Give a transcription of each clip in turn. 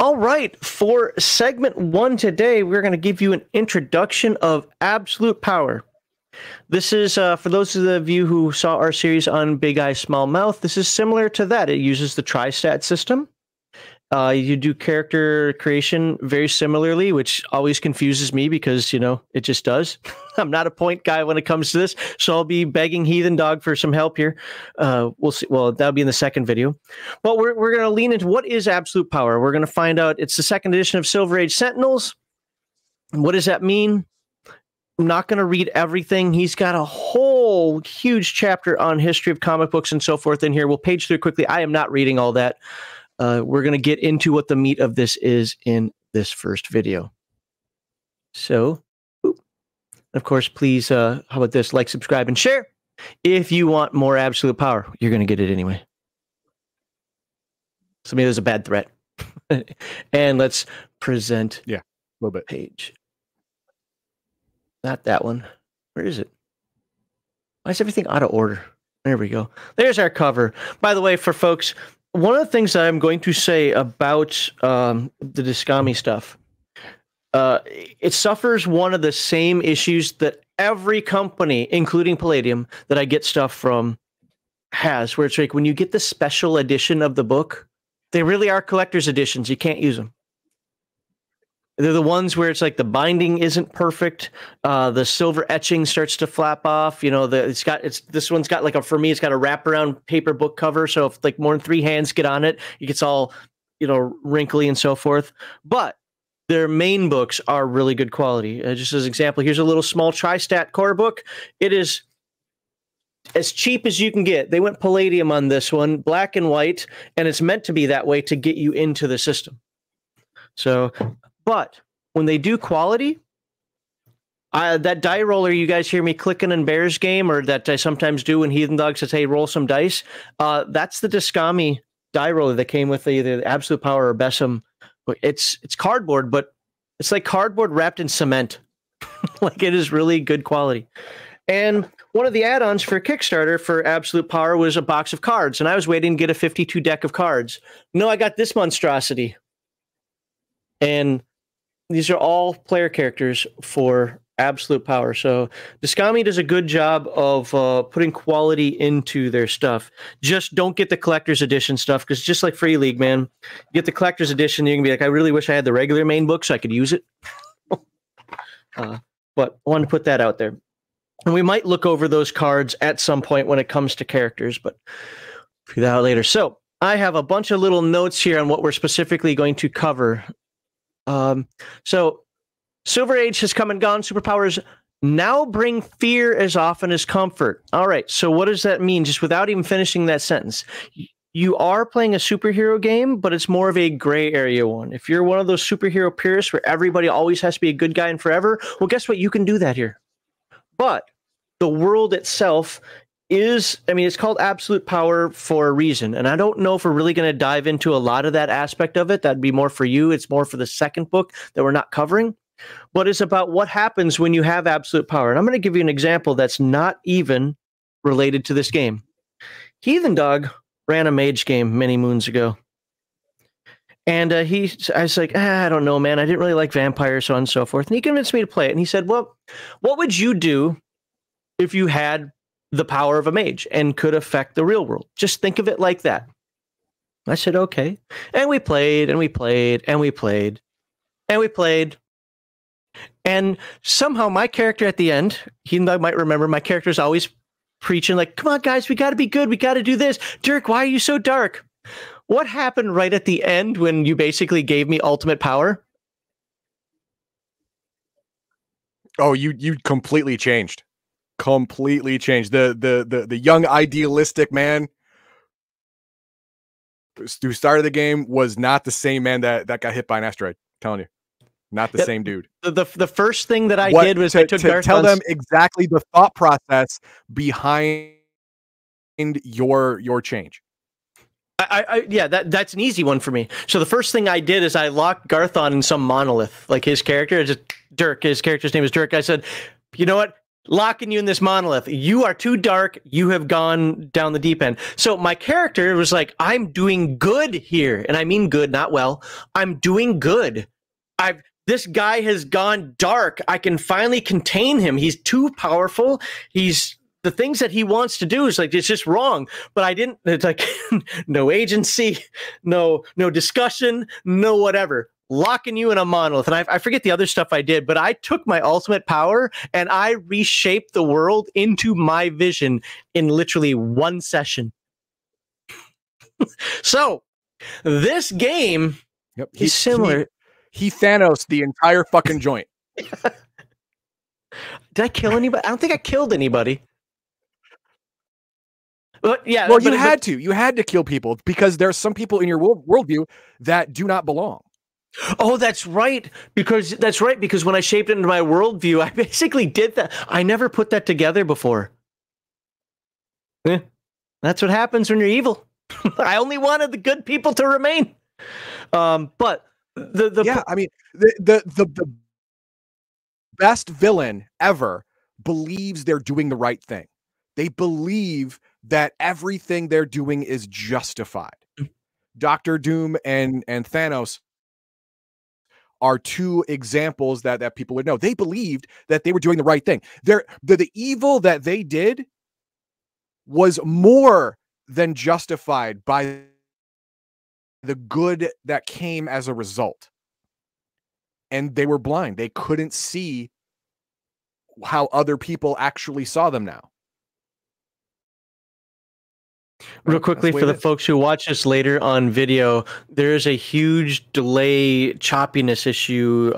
All right, for segment one today, we're going to give you an introduction of Absolute Power. This is, for those of you who saw our series on Big Eye Small Mouth, this is similar to that. It uses the Tri-Stat system. You do character creation very similarly, which always confuses me because, you know, it just does. I'm not a point guy when it comes to this, so I'll be begging Heathen Dog for some help here. We'll see. Well, that'll be in the second video. But we're going to lean into what is Absolute Power. We're going to find out it's the second edition of Silver Age Sentinels. What does that mean? I'm not going to read everything. He's got a whole huge chapter on history of comic books and so forth in here. We'll page through quickly. I am not reading all that. We're going to get into what the meat of this is in this first video. So, of course, please, how about this? Like, subscribe, and share. If you want more Absolute Power, you're going to get it anyway. So maybe there's a bad threat. And let's present. Yeah, a little bit. Page. Not that one. Where is it? Why is everything out of order? There we go. There's our cover. By the way, for folks... One of the things that I'm going to say about the Discami stuff, it suffers one of the same issues that every company, including Palladium, that I get stuff from has, where it's like when you get the special edition of the book, they really are collector's editions. You can't use them. They're the ones where it's like the binding isn't perfect. The silver etching starts to flap off. You know, this one's got like a, for me, it's got a wraparound paper book cover. So if like more than 3 hands get on it, it gets all, you know, wrinkly and so forth. But their main books are really good quality. Just as an example, here's a little small Tri-Stat Core book. It is as cheap as you can get. They went Palladium on this one, black and white, and it's meant to be that way to get you into the system. So... But when they do quality, that die roller you guys hear me clicking in Bears game, or that I sometimes do when Heathen Dog says, hey, roll some dice, that's the Discami die roller that came with either the Absolute Power or Besom. It's cardboard, but it's like cardboard wrapped in cement. Like, it is really good quality. And one of the add-ons for Kickstarter for Absolute Power was a box of cards, and I was waiting to get a 52 deck of cards. No, I got this monstrosity. And... these are all player characters for Absolute Power. So Discami does a good job of putting quality into their stuff. Just don't get the collector's edition stuff, because just like Free League, man, you get the collector's edition, you're going to be like, I really wish I had the regular main book so I could use it. But I wanted to put that out there. And we might look over those cards at some point when it comes to characters, but we'll do that out later. So I have a bunch of little notes here on what we're specifically going to cover. So Silver Age has come and gone. Superpowers now bring fear as often as comfort. All right. So what does that mean? Just without even finishing that sentence, you are playing a superhero game, but it's more of a gray area one. If you're one of those superhero purists where everybody always has to be a good guy and forever, well, guess what? You can do that here. But the world itself is, I mean, it's called Absolute Power for a reason. And I don't know if we're really going to dive into a lot of that aspect of it. That'd be more for you. It's more for the second book that we're not covering. But it's about what happens when you have absolute power. And I'm going to give you an example that's not even related to this game. Heathen Dog ran a mage game many moons ago. And I was like, I don't know, man. I didn't really like vampires, so on and so forth. And he convinced me to play it. And he said, well, what would you do if you had the power of a mage and could affect the real world? Just think of it like that. I said, okay. And we played and we played and we played and we played. And somehow my character at the end, he might remember, my character is always preaching like, come on guys, we got to be good. We got to do this. Dirk, why are you so dark? What happened right at the end when you basically gave me ultimate power? Oh, you completely changed. Completely changed. The young idealistic man who started the game was not the same man that got hit by an asteroid. I'm telling you, not the same dude. The first thing that I did was I took Garthon's... tell them exactly the thought process behind your change. That's an easy one for me. So the first thing I did is I locked Garthon in some monolith, like his character. Dirk. His character's name is Dirk. I said, you know what? locking you in this monolith. You are too dark. You have gone down the deep end. So my character was like, I'm doing good here. And I mean good, not well. I'm doing good. This guy has gone dark. I can finally contain him. He's too powerful. The things that he wants to do is like, it's just wrong. But I didn't, it's like, no agency, no discussion, no whatever. Locking you in a monolith. And I forget the other stuff I did, but I took my ultimate power and I reshaped the world into my vision in literally one session. So this game is similar. He Thanos the entire fucking joint. Did I kill anybody? I don't think I killed anybody. But, yeah, well, you had to kill people because there's some people in your worldview that do not belong. Oh, that's right. Because when I shaped it into my worldview, I basically did that. I never put that together before. Yeah. That's what happens when you're evil. I only wanted the good people to remain. But the best villain ever believes they're doing the right thing. They believe that everything they're doing is justified. Doctor Doom and Thanos are two examples that people would know. They believed that they were doing the right thing. The evil that they did was more than justified by the good that came as a result. And they were blind. They couldn't see how other people actually saw them now. Real quickly for the folks who watch this later on video, there is a huge delay choppiness issue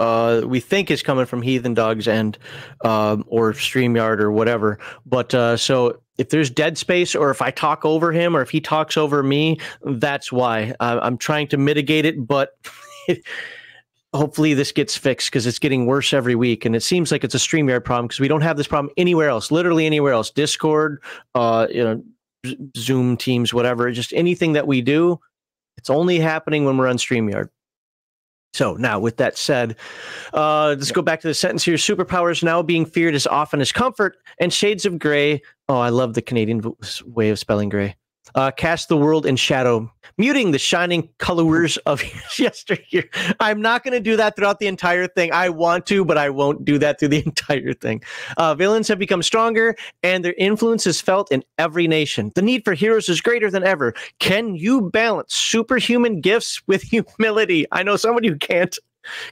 we think is coming from Heathen Dog's end or StreamYard or whatever. But so if there's dead space or if I talk over him or if he talks over me, that's why. I'm trying to mitigate it, but hopefully this gets fixed because it's getting worse every week. And it seems like it's a StreamYard problem because we don't have this problem anywhere else, literally anywhere else. Discord, Zoom, Teams, whatever, just anything that we do, it's only happening when we're on StreamYard. So now with that said, let's go back to the sentence here. Superpowers now being feared as often as comfort and shades of gray. Oh, I love the Canadian way of spelling gray. Cast the world in shadow, muting the shining colors of yesteryear. I'm not going to do that throughout the entire thing. I want to, but I won't do that through the entire thing. Villains have become stronger, and their influence is felt in every nation. The need for heroes is greater than ever. Can you balance superhuman gifts with humility? I know somebody who can't.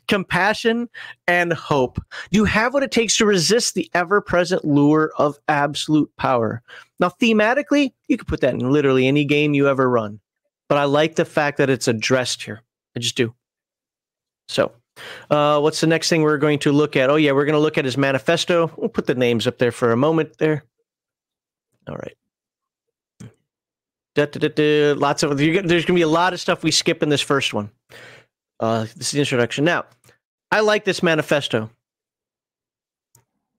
Compassion and hope. You have what it takes to resist the ever-present lure of absolute power. Now, thematically, you could put that in literally any game you ever run. But I like the fact that it's addressed here. I just do. So, what's the next thing we're going to look at? Oh, yeah, we're going to look at his manifesto. We'll put the names up there for a moment there. All right. Lots of, there's going to be a lot of stuff we skip in this first one. This is the introduction. Now, I like this manifesto.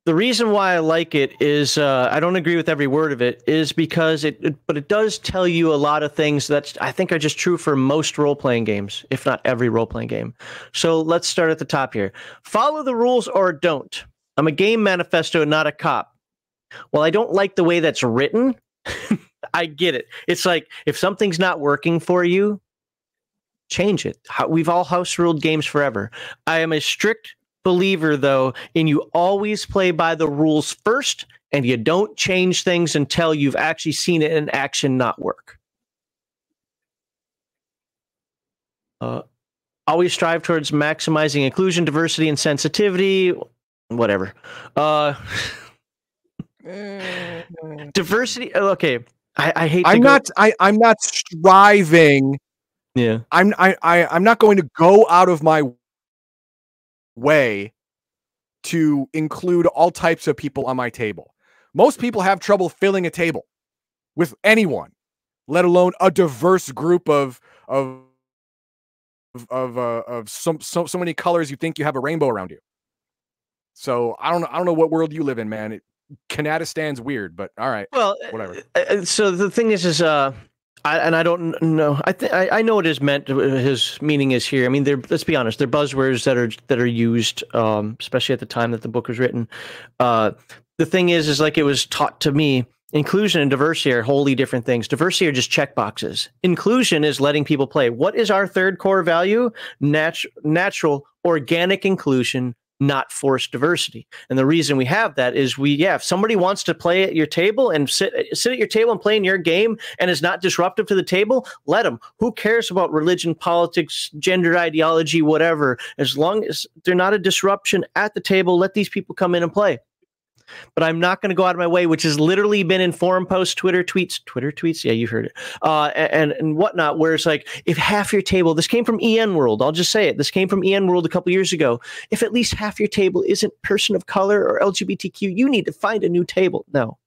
The reason why I like it is I don't agree with every word of it, is because it does tell you a lot of things that I think are just true for most role-playing games, if not every role-playing game. So let's start at the top here. Follow the rules or don't. I'm a game manifesto, not a cop. Well, I don't like the way that's written. I get it. It's like if something's not working for you, change it. We've all house-ruled games forever. I am a strict believer, though, in you always play by the rules first, and you don't change things until you've actually seen it in action not work. Always strive towards maximizing inclusion, diversity, and sensitivity. Whatever. Diversity. Okay. I hate to I'm not striving. Yeah, I'm not going to go out of my way to include all types of people on my table. Most people have trouble filling a table with anyone, let alone a diverse group of so many colors. You think you have a rainbow around you. So I don't know what world you live in, man. Kanatastan's weird, but all right. Well, whatever. So the thing is. I don't know. I know what his meaning is here. I mean, let's be honest. They're buzzwords that are used, especially at the time that the book was written. the thing is like it was taught to me, inclusion and diversity are wholly different things. Diversity are just check boxes. Inclusion is letting people play. What is our third core value? Natural, organic inclusion, not forced diversity. And the reason we have that is if somebody wants to play at your table and sit at your table and play in your game and is not disruptive to the table, let them. Who cares about religion, politics, gender ideology, whatever? As long as they're not a disruption at the table, let these people come in and play. But I'm not going to go out of my way, which has literally been in forum posts, Twitter tweets. Yeah, you heard it. And whatnot, where it's like, if half your table, this came from EN World. I'll just say it. This came from EN World a couple years ago. If at least half your table isn't person of color or LGBTQ, you need to find a new table. No,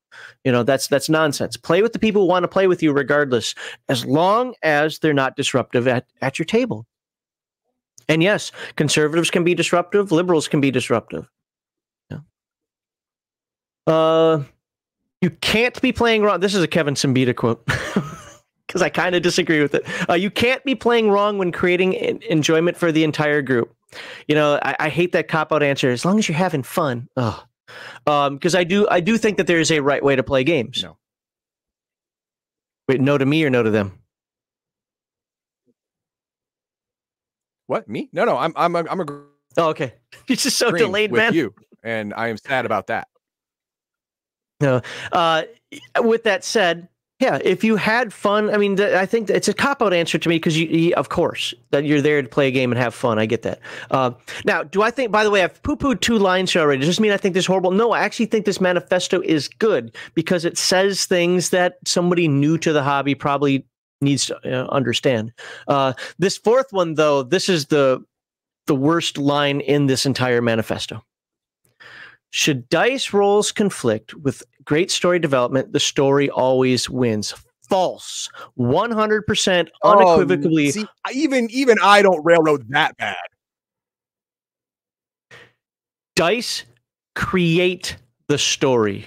that's nonsense. Play with the people who want to play with you regardless, as long as they're not disruptive at your table. And yes, conservatives can be disruptive. Liberals can be disruptive. You can't be playing wrong. This is a Kevin Simbita quote because I kind of disagree with it. You can't be playing wrong when creating enjoyment for the entire group. I hate that cop-out answer. As long as you're having fun. Because I do think that there is a right way to play games. No. Wait, no to me or no to them? What, me? No. I'm a. Oh, okay. You're just so delayed, with man. You and I am sad about that. No. With that said, yeah, if you had fun, I mean, I think it's a cop-out answer to me because, of course, that you're there to play a game and have fun. I get that. Now, do I think, by the way, I've poo-pooed two lines here already. Does this mean I think this is horrible? No, I actually think this manifesto is good because it says things that somebody new to the hobby probably needs to understand. This fourth one, though, this is the worst line in this entire manifesto. Should dice rolls conflict with great story development, the story always wins. False. 100% unequivocally. See, even I don't railroad that bad. Dice create the story.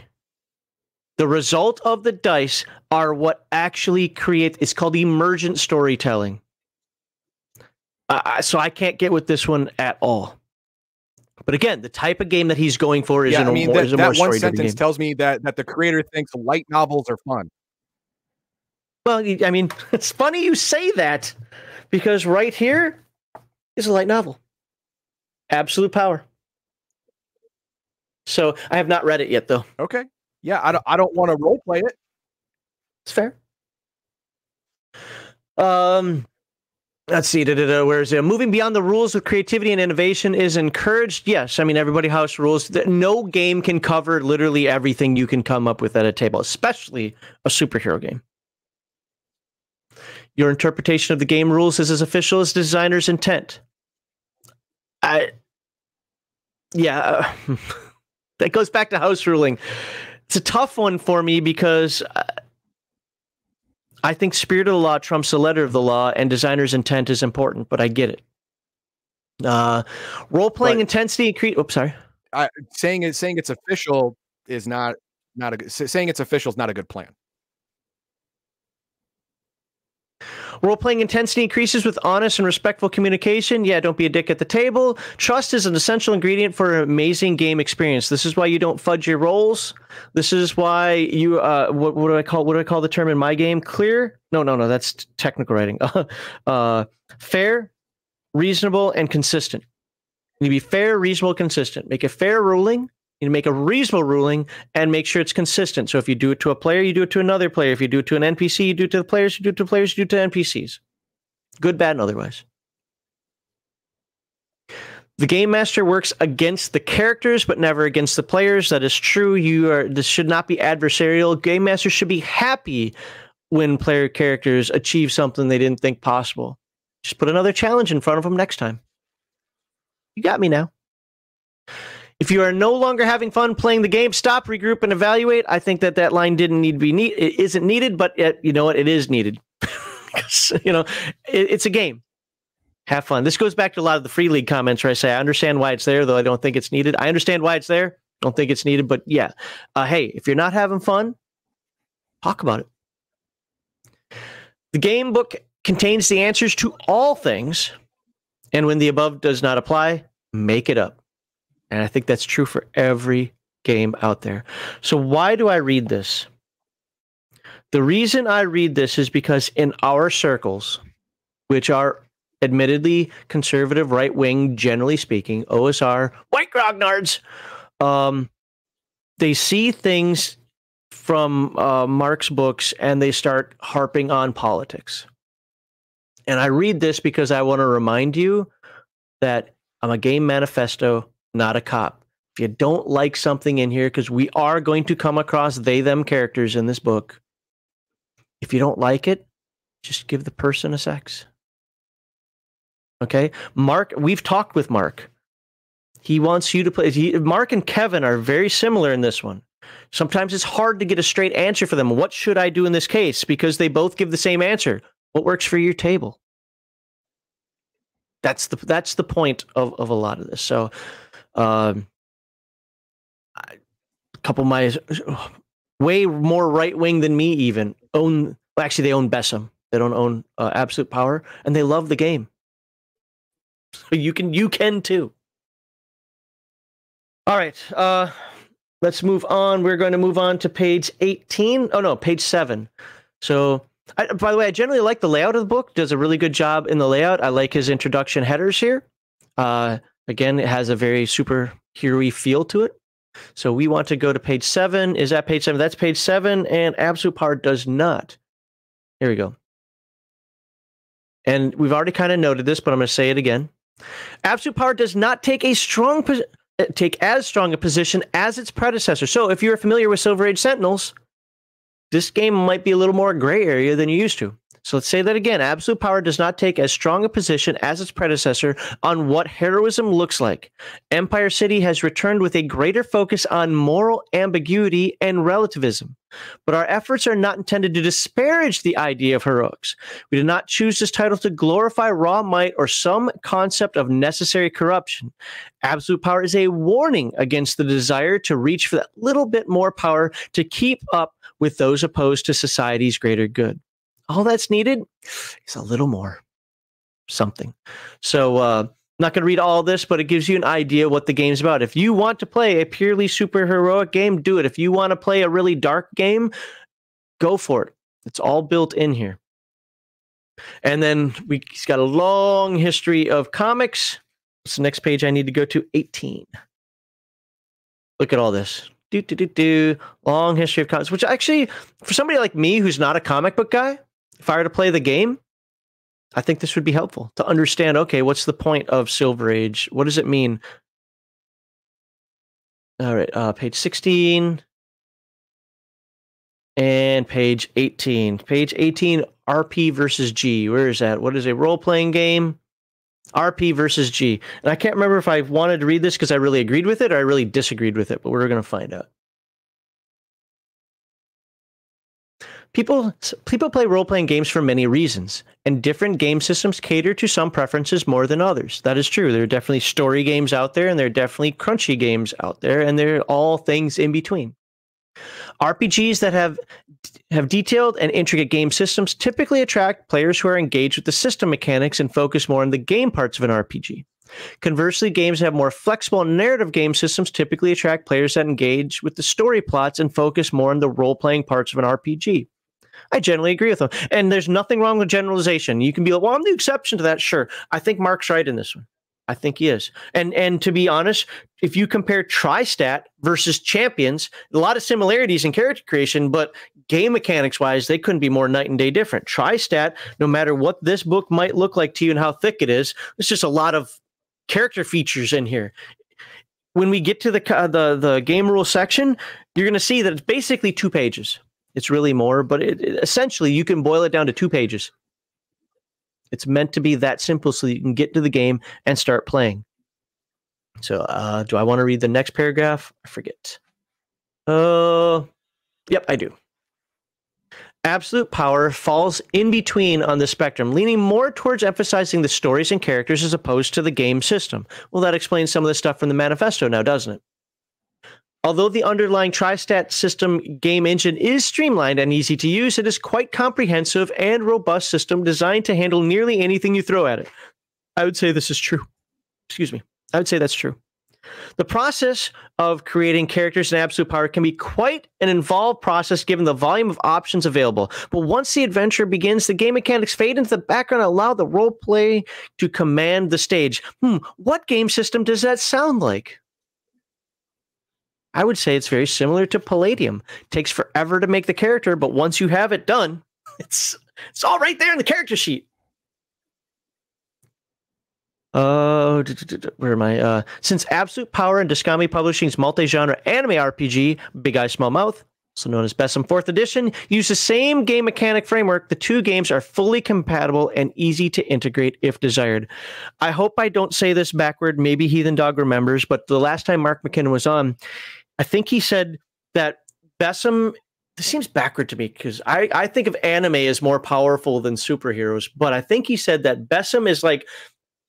The result of the dice are what actually create. It's called emergent storytelling. So I can't get with this one at all. But again, the type of game that he's going for is a more story-driven game. That one sentence tells me that the creator thinks light novels are fun. Well, I mean, it's funny you say that because right here is a light novel. Absolute Power. So I have not read it yet, though. Okay. Yeah, I don't want to role-play it. It's fair. Let's see, where is it? Moving beyond the rules with creativity and innovation is encouraged. Yes, I mean, everybody house rules. No game can cover literally everything you can come up with at a table, especially a superhero game. Your interpretation of the game rules is as official as designer's intent. That goes back to house ruling. It's a tough one for me because... I think spirit of the law trumps the letter of the law, and designer's intent is important, but I get it. Role-playing intensity increase. Oops, sorry. Saying it's official is saying it's official is not a good plan. Role-playing intensity increases with honest and respectful communication. Yeah, don't be a dick at the table. Trust is an essential ingredient for an amazing game experience. This is why you don't fudge your rolls. This is why you what do I call the term in my game? Clear? No, that's technical writing. Fair, reasonable, and consistent. You be fair, reasonable, consistent. Make a fair ruling. You make a reasonable ruling and make sure it's consistent. So if you do it to a player, you do it to another player. If you do it to an NPC, you do it to the players, you do it to players, you do it to NPCs. Good, bad, and otherwise. The game master works against the characters, but never against the players. That is true. This should not be adversarial. Game masters should be happy when player characters achieve something they didn't think possible. Just put another challenge in front of them next time. You got me now. If you are no longer having fun playing the game, stop, regroup, and evaluate. I think that line didn't need to be needed. It isn't needed, but you know what? It is needed. It's a game. Have fun. This goes back to a lot of the Free League comments where I say, I understand why it's there, though I don't think it's needed. I understand why it's there. Don't think it's needed, but yeah. Hey, if you're not having fun, talk about it. The game book contains the answers to all things, and when the above does not apply, make it up. And I think that's true for every game out there. So why do I read this? The reason I read this is because in our circles, which are admittedly conservative, right-wing, generally speaking, OSR, white grognards, they see things from Mark's books and they start harping on politics. And I read this because I want to remind you that I'm a game manifesto, not a cop. If you don't like something in here, because we are going to come across they, them characters in this book, if you don't like it, just give the person a sex. Okay? Mark, we've talked with Mark. He wants you to play. Mark and Kevin are very similar in this one. Sometimes it's hard to get a straight answer for them. What should I do in this case? Because they both give the same answer. What works for your table? That's the point of a lot of this. So a couple of my way more right wing than me even own. Well, actually, they own Besom. They don't own Absolute Power, and they love the game. So you can too. All right. Let's move on. We're going to move on to page 18. Oh, no, page 7. So, by the way, I generally like the layout of the book. Does a really good job in the layout. I like his introduction headers here. Again, it has a very superhero-y feel to it. So we want to go to page 7. Is that page 7? That's page 7, and Absolute Power does not. Here we go. And we've already kind of noted this, but I'm going to say it again. Absolute Power does not take a strong position. Take as strong a position as its predecessor. So if you're familiar with Silver Age Sentinels, this game might be a little more gray area than you used to. So let's say that again. Absolute Power does not take as strong a position as its predecessor on what heroism looks like. Empire City has returned with a greater focus on moral ambiguity and relativism. But our efforts are not intended to disparage the idea of heroics. We did not choose this title to glorify raw might or some concept of necessary corruption. Absolute Power is a warning against the desire to reach for that little bit more power to keep up with those opposed to society's greater good. All that's needed is a little more something. So I'm not going to read all this, but it gives you an idea what the game's about. If you want to play a purely superheroic game, do it. If you want to play a really dark game, go for it. It's all built in here. And then we've got a long history of comics. What's the next page I need to go to? 18. Look at all this. Do-do-do-do. Long history of comics, which actually, for somebody like me who's not a comic book guy, if I were to play the game, I think this would be helpful to understand, okay, what's the point of Silver Age? What does it mean? All right, page 16 and page 18. Page 18, RP versus G. Where is that? What is a role-playing game? RP versus G. And I can't remember if I wanted to read this because I really agreed with it or I really disagreed with it, but we're going to find out. People play role-playing games for many reasons, and different game systems cater to some preferences more than others. That is true. There are definitely story games out there, and there are definitely crunchy games out there, and they're all things in between. RPGs that have detailed and intricate game systems typically attract players who are engaged with the system mechanics and focus more on the game parts of an RPG. Conversely, games that have more flexible and narrative game systems typically attract players that engage with the story plots and focus more on the role-playing parts of an RPG. I generally agree with them. And there's nothing wrong with generalization. You can be like, well, I'm the exception to that. Sure. I think Mark's right in this one. I think he is. And to be honest, if you compare Tri-Stat versus Champions, a lot of similarities in character creation, but game mechanics-wise, they couldn't be more night and day different. Tri-Stat, no matter what this book might look like to you and how thick it is, there's just a lot of character features in here. When we get to the game rule section, you're going to see that it's basically 2 pages. It's really more, but essentially you can boil it down to 2 pages. It's meant to be that simple so that you can get to the game and start playing. So do I want to read the next paragraph? I forget. Yep, I do. Absolute Power falls in between on the spectrum, leaning more towards emphasizing the stories and characters as opposed to the game system. Well, that explains some of the stuff from the manifesto now, doesn't it? Although the underlying Tri-Stat system game engine is streamlined and easy to use, it is quite comprehensive and robust system designed to handle nearly anything you throw at it. I would say this is true. Excuse me. I would say that's true. The process of creating characters in Absolute Power can be quite an involved process given the volume of options available. But once the adventure begins, the game mechanics fade into the background and allow the role play to command the stage. What game system does that sound like? I would say it's very similar to Palladium. It takes forever to make the character, but once you have it done, it's all right there in the character sheet. Where am I? Since Absolute Power and Discami Publishing's multi-genre anime RPG, Big Eye Small Mouth, also known as Besom 4th Edition, use the same game mechanic framework, the two games are fully compatible and easy to integrate if desired. I hope I don't say this backward. Maybe Heathen Dog remembers, but the last time Mark McKinnon was on, I think he said that Besom... This seems backward to me because I think of anime as more powerful than superheroes, but I think he said that Besom is like...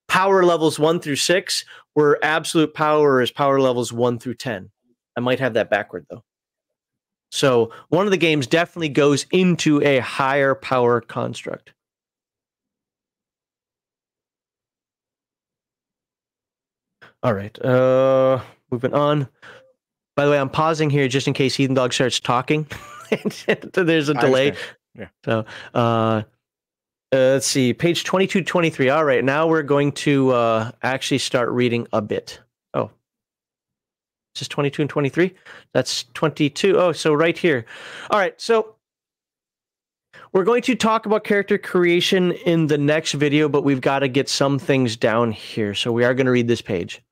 power levels 1 through 6, where Absolute Power is power levels 1 through 10. I might have that backward though. So one of the games definitely goes into a higher power construct. All right, moving on. By the way, I'm pausing here just in case Heathen Dog starts talking. There's a delay. Yeah. So, let's see, page 22-23. All right, now we're going to actually start reading a bit. Oh, this is 22 and 23? That's 22. Oh, so right here. All right, so we're going to talk about character creation in the next video, but we've got to get some things down here. So we are going to read this page.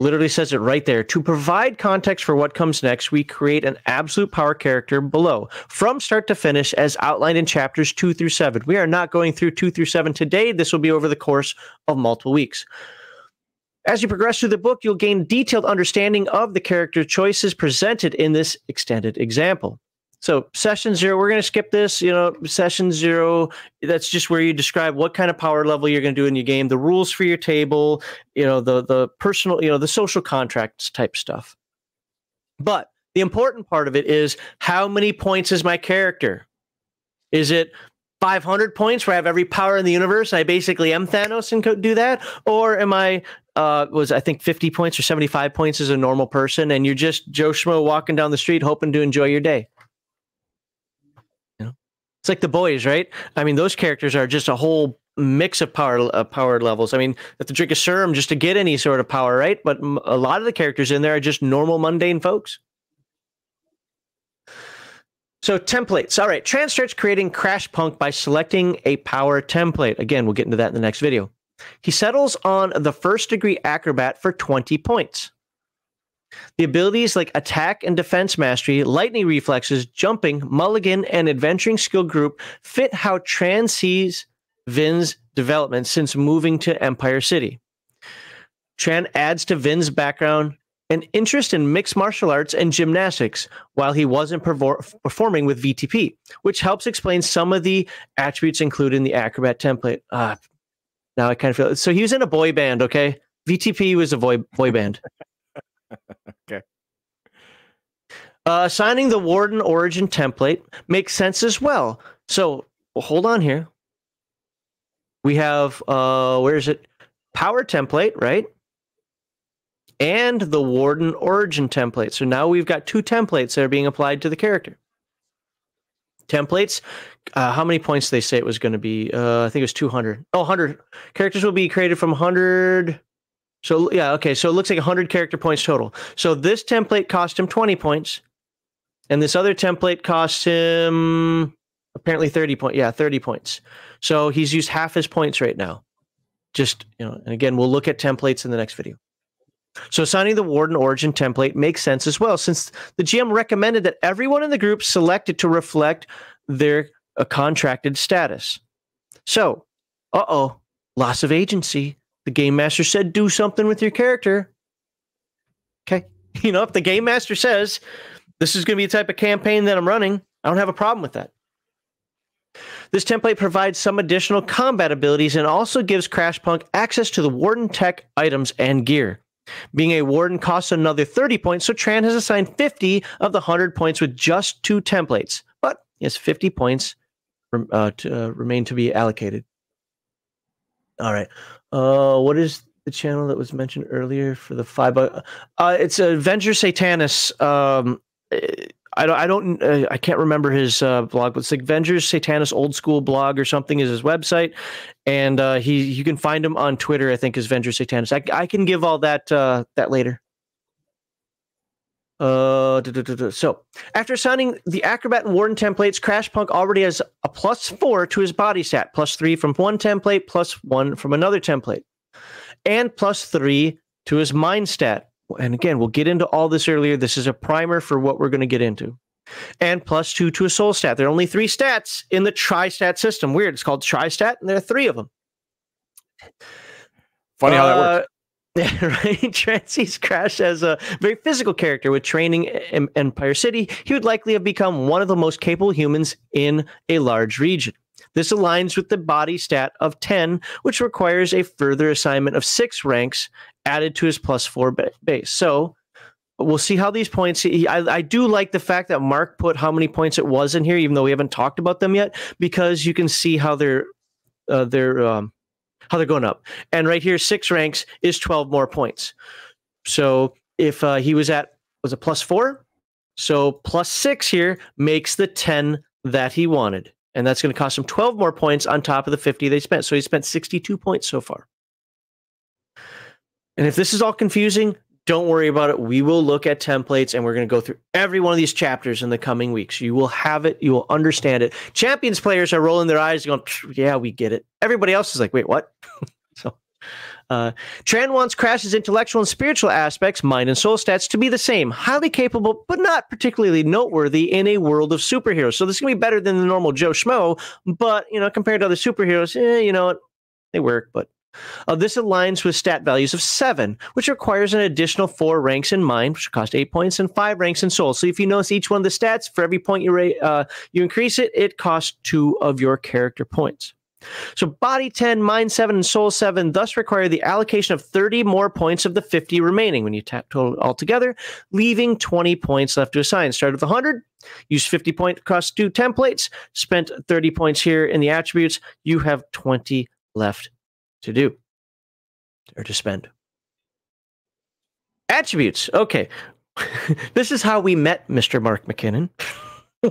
Literally says it right there. To provide context for what comes next, we create an Absolute Power character below, from start to finish, as outlined in chapters 2 through 7. We are not going through 2 through 7 today. This will be over the course of multiple weeks. As you progress through the book, you'll gain detailed understanding of the character choices presented in this extended example. So session 0, we're going to skip this, you know, session 0, that's just where you describe what kind of power level you're going to do in your game, the rules for your table, you know, the personal, you know, the social contracts type stuff. But the important part of it is how many points is my character? Is it 500 points where I have every power in the universe and I basically am Thanos and could do that? Or am I, I think 50 points or 75 points as a normal person and you're just Joe Schmo walking down the street hoping to enjoy your day? It's like the boys, right? I mean, those characters are just a whole mix of power levels. I mean, you have to drink a serum just to get any sort of power, right? But a lot of the characters in there are just normal, mundane folks. So templates. All right. Tran starts creating Crash Punk by selecting a power template. Again, we'll get into that in the next video. He settles on the first degree acrobat for 20 points. The abilities like attack and defense mastery, lightning reflexes, jumping, mulligan, and adventuring skill group fit how Tran sees Vin's development since moving to Empire City. Tran adds to Vin's background an interest in mixed martial arts and gymnastics while he wasn't performing with VTP, which helps explain some of the attributes included in the Acrobat template. Now I kind of feel... So he was in a boy band, okay? VTP was a boy band. Okay. Assigning the Warden origin template makes sense as well. So hold on here. We have, where is it? Power template, right? And the Warden origin template. So now we've got two templates that are being applied to the character. Templates, how many points they say it was going to be? I think it was 200. Oh, 100. Characters will be created from 100... So, yeah, okay, so it looks like 100 character points total. So this template cost him 20 points, and this other template costs him apparently 30 points. Yeah, 30 points. So he's used half his points right now. Just, you know, and again, we'll look at templates in the next video. So assigning the Warden origin template makes sense as well, since the GM recommended that everyone in the group select it to reflect their contracted status. So, uh-oh, loss of agency. The game master said, do something with your character. Okay. You know, if the game master says, this is going to be the type of campaign that I'm running, I don't have a problem with that. This template provides some additional combat abilities and also gives Crash Punk access to the Warden tech items and gear. Being a Warden costs another 30 points, so Tran has assigned 50 of the 100 points with just 2 templates. But he has 50 points remain to be allocated. All right. What is the channel that was mentioned earlier for the $5? It's a Venger Satanis. I can't remember his blog, but it's like Venger Satanis old school blog or something is his website, and you can find him on Twitter. I think is Venger Satanis. I can give all that that later. So after signing the Acrobat and Warden templates, Crash Punk already has a +4 to his body stat, +3 from one template, +1 from another template, and +3 to his mind stat. And again, we'll get into all this earlier. This is a primer for what we're going to get into. And +2 to a soul stat. There are only 3 stats in the tri-stat system. Weird. It's called tri-stat, and there are 3 of them. Funny how that works. Right, Trent sees Crash as a very physical character with training in Empire City. He would likely have become one of the most capable humans in a large region. This aligns with the body stat of 10, which requires a further assignment of 6 ranks added to his +4 base. So we'll see how these points. I do like the fact that Mark put how many points it was in here, even though we haven't talked about them yet, because you can see how they're going up. And right here, 6 ranks is 12 more points. So if he was at, was a +4? So +6 here makes the 10 that he wanted. And that's going to cost him 12 more points on top of the 50 they spent. So he spent 62 points so far. And if this is all confusing, don't worry about it. We will look at templates, and we're going to go through every one of these chapters in the coming weeks. You will have it. You will understand it. Champions players are rolling their eyes going, yeah, we get it. Everybody else is like, wait, what? So, Tran wants Crash's intellectual and spiritual aspects, mind and soul stats, to be the same. Highly capable, but not particularly noteworthy in a world of superheroes. So this is going to be better than the normal Joe Schmo, but, you know, compared to other superheroes, you know, they work, but. This aligns with stat values of 7, which requires an additional 4 ranks in mind, which cost 8 points, and 5 ranks in soul. So if you notice each one of the stats, for every point you increase it, it costs 2 of your character points. So body 10, mind 7, and soul 7 thus require the allocation of 30 more points of the 50 remaining when you total it all together, leaving 20 points left to assign. Started with 100, used 50 points across 2 templates, spent 30 points here in the attributes. You have 20 left to do or to spend. Attributes. Okay. This is how we met Mr. Mark McKinnon.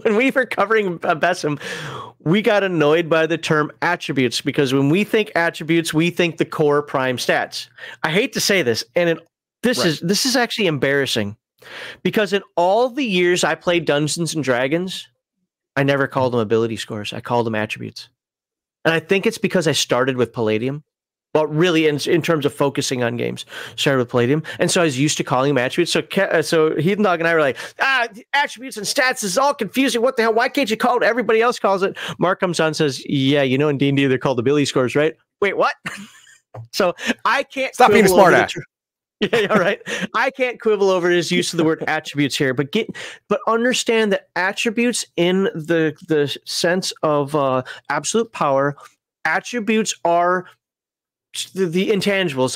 When we were covering Besom, we got annoyed by the term attributes, because when we think attributes, we think the core prime stats. I hate to say this, and this is actually embarrassing, because in all the years I played Dungeons and Dragons, I never called them ability scores. I called them attributes. And I think it's because I started with Palladium. Well, really, in terms of focusing on games, started with Palladium, and so I was used to calling them attributes. So Heathen Dog and I were like, attributes and stats is all confusing. What the hell? Why can't you call it? Everybody else calls it. Mark comes on and says, yeah, you know, in D&D they're called ability scores, right? Wait, what? So I can't stop being a smart ass. Yeah, all right. I can't quibble over his use of the word attributes here, but understand that attributes in the sense of absolute power, attributes are the intangibles,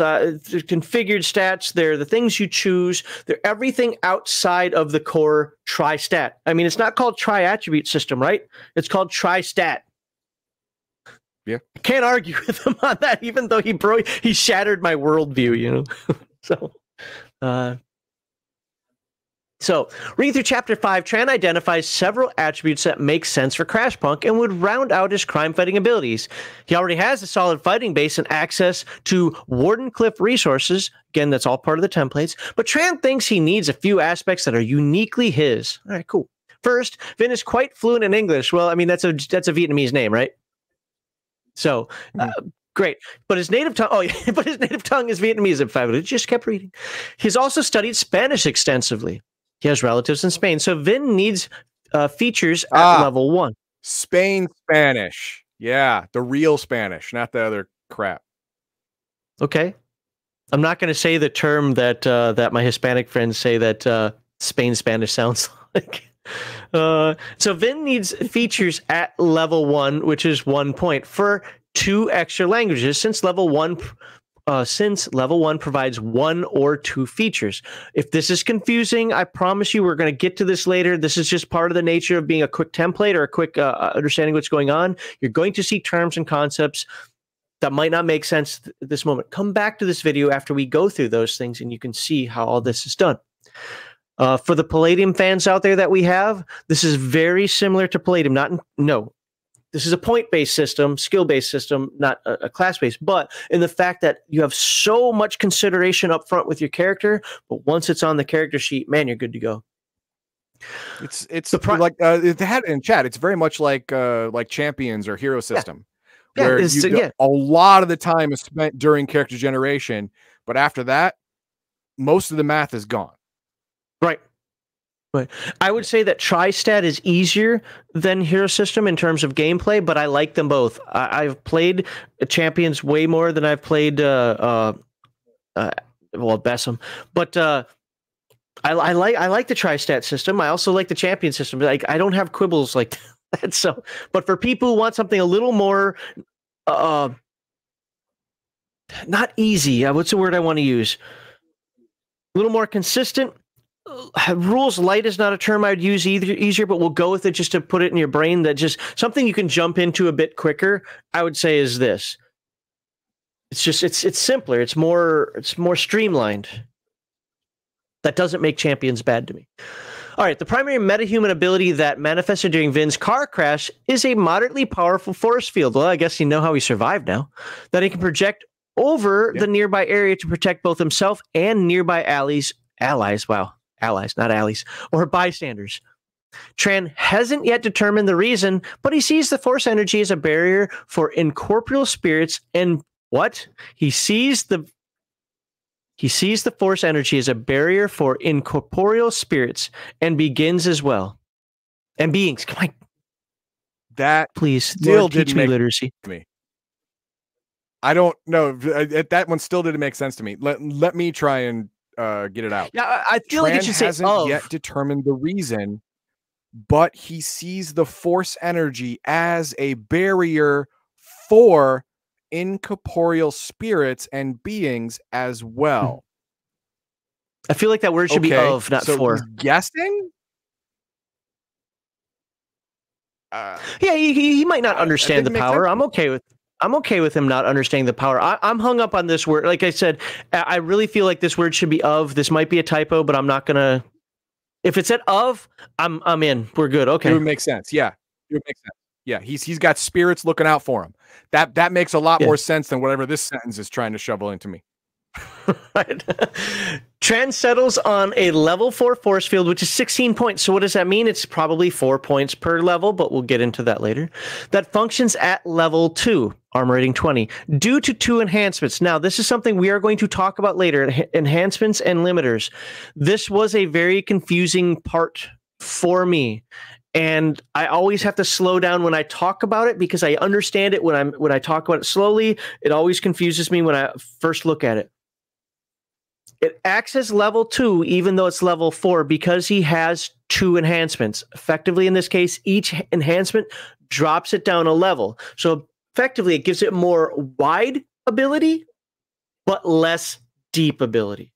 they're configured stats. They're the things you choose. They're everything outside of the core tri-stat. I mean, it's not called tri-attribute system, right? It's called tri-stat. Yeah, I can't argue with him on that, even though he shattered my worldview, you know. So, reading through Chapter 5, Tran identifies several attributes that make sense for Crash Punk and would round out his crime-fighting abilities. He already has a solid fighting base and access to Wardenclyffe resources. Again, that's all part of the templates. But Tran thinks he needs a few aspects that are uniquely his. All right, cool. First, Vin is quite fluent in English. Well, I mean, that's a Vietnamese name, right? So... great, but his native tongue. Oh, yeah, but his native tongue is Vietnamese. In fact, it just kept reading. He's also studied Spanish extensively. He has relatives in Spain, so Vin needs features at level 1. Spain Spanish, yeah, the real Spanish, not the other crap. Okay, I'm not going to say the term that that my Hispanic friends say that Spain Spanish sounds like. So Vin needs features at level 1, which is 1 point for 2 extra languages, since level 1 provides 1 or 2 features. If this is confusing, I promise you we're going to get to this later. This is just part of the nature of being a quick template or a quick understanding what's going on. You're going to see terms and concepts that might not make sense at this moment, come back to this video after we go through those things and you can see how all this is done. For the Palladium fans out there that we have, this is very similar to Palladium. This is a point-based system, skill-based system, not a class-based, but in the fact that you have so much consideration up front with your character, but once it's on the character sheet, man, you're good to go. It's like they had it in chat. It's very much like Champions or Hero System, yeah. Where a lot of the time is spent during character generation, but after that, most of the math is gone. Right. But I would say that Tri-Stat is easier than Hero System in terms of gameplay, but I like them both. I've played Champions way more than I've played, Besom. But I like the Tri-Stat system. I also like the Champion system. Like, I don't have quibbles like that. So, but for people who want something a little more, not easy. What's the word I want to use? A little more consistent. Rules light is not a term I'd use either, but we'll go with it just to put it in your brain that just something you can jump into a bit quicker, I would say, is this. It's just it's simpler, it's more streamlined. That doesn't make Champions bad to me. All right, the primary metahuman ability that manifested during Vin's car crash is a moderately powerful force field. Well, I guess you know how he survived now. That he can project over the nearby area to protect both himself and nearby allies. Wow. Allies, not allies, or bystanders. Tran hasn't yet determined the reason, but he sees the force energy as a barrier for incorporeal spirits and what? He sees the force energy as a barrier for incorporeal spirits and begins as well. And beings. Come on. That please still teach me literacy. I don't know. That one still didn't make sense to me. Let me try and get it out. Yeah, I feel like it should say hasn't yet determined the reason, but he sees the force energy as a barrier for incorporeal spirits and beings as well. I feel like that word should be of, not so for. He's guessing? Yeah, he might not understand the power. I'm okay with him not understanding the power. I'm hung up on this word. Like I said, I really feel like this word should be of. This might be a typo, but I'm not gonna. If it said of, I'm in. We're good. Okay, it would make sense. Yeah, it would make sense. Yeah, he's got spirits looking out for him. That makes a lot more sense than whatever this sentence is trying to shovel into me. Right. Tran settles on a level 4 force field, which is 16 points. So what does that mean? It's probably 4 points per level, but we'll get into that later. That functions at level 2, armor rating 20, due to 2 enhancements. Now, this is something we are going to talk about later, enhancements and limiters. This was a very confusing part for me. And I always have to slow down when I talk about it because I understand it when I talk about it slowly. It always confuses me when I first look at it. It acts as level 2, even though it's level 4, because he has 2 enhancements. Effectively, in this case, each enhancement drops it down a level. So effectively, it gives it more wide ability, but less deep ability.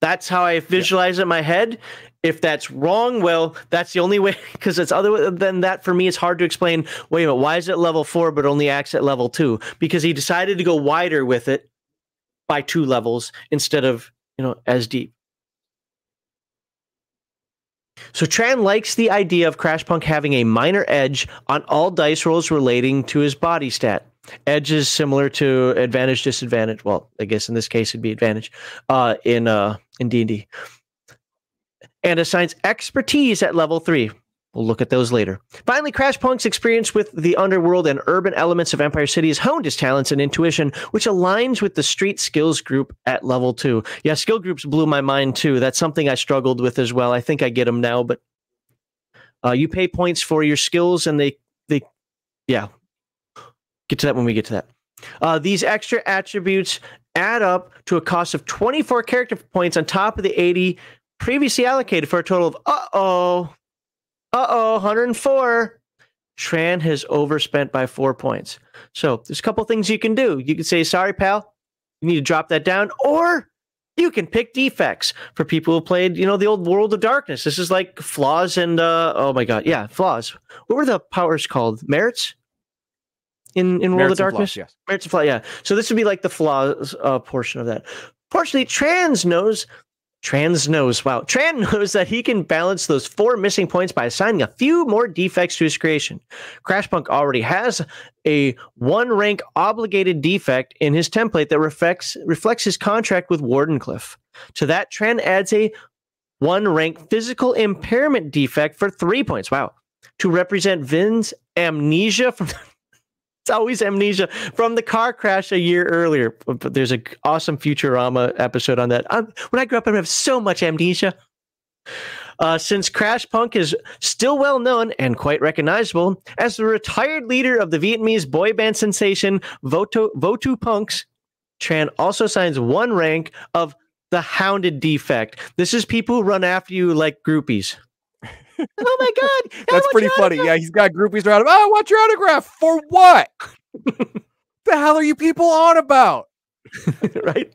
That's how I visualize it in my head. If that's wrong, well, that's the only way, because it's other than that, for me, it's hard to explain, wait a minute, why is it level 4 but only acts at level 2? Because he decided to go wider with it by 2 levels instead of, as deep. So Tran likes the idea of Crash Punk having a minor edge on all dice rolls relating to his body stat. Edge is similar to advantage, disadvantage. Well, I guess in this case it'd be advantage in D&D. And assigns expertise at level 3. We'll look at those later. Finally, Crash Punk's experience with the underworld and urban elements of Empire City has honed his talents and intuition, which aligns with the street skills group at level 2. Yeah, skill groups blew my mind too. That's something I struggled with as well. I think I get them now, but you pay points for your skills and they get to that when we get to that. These extra attributes add up to a cost of 24 character points on top of the 80 previously allocated for a total of 104. Tran has overspent by 4 points. So there's a couple things you can do. You can say, sorry, pal, you need to drop that down. Or you can pick defects for people who played, the old World of Darkness. This is like flaws and, flaws. What were the powers called? Merits? in World of Darkness? Flaws, yes. Merits and flaws, yeah. So this would be like the flaws portion of that. Partially, Tran knows. Wow. Tran knows that he can balance those 4 missing points by assigning a few more defects to his creation. Crash Punk already has a 1-rank obligated defect in his template that reflects his contract with Wardenclyffe. To that, Tran adds a 1-rank physical impairment defect for 3 points. Wow. To represent Vin's amnesia from... It's always amnesia from the car crash a year earlier. But there's an awesome Futurama episode on that. When I grew up, I would have so much amnesia. Since Crash Punk is still well known and quite recognizable as the retired leader of the Vietnamese boy band sensation Votu Punks, Tran also signs 1 rank of the Hounded defect. This is people who run after you like groupies. Oh my God, that's pretty funny. Yeah, he's got groupies around him. Oh, I want your autograph for what? The hell are you people on about? Right.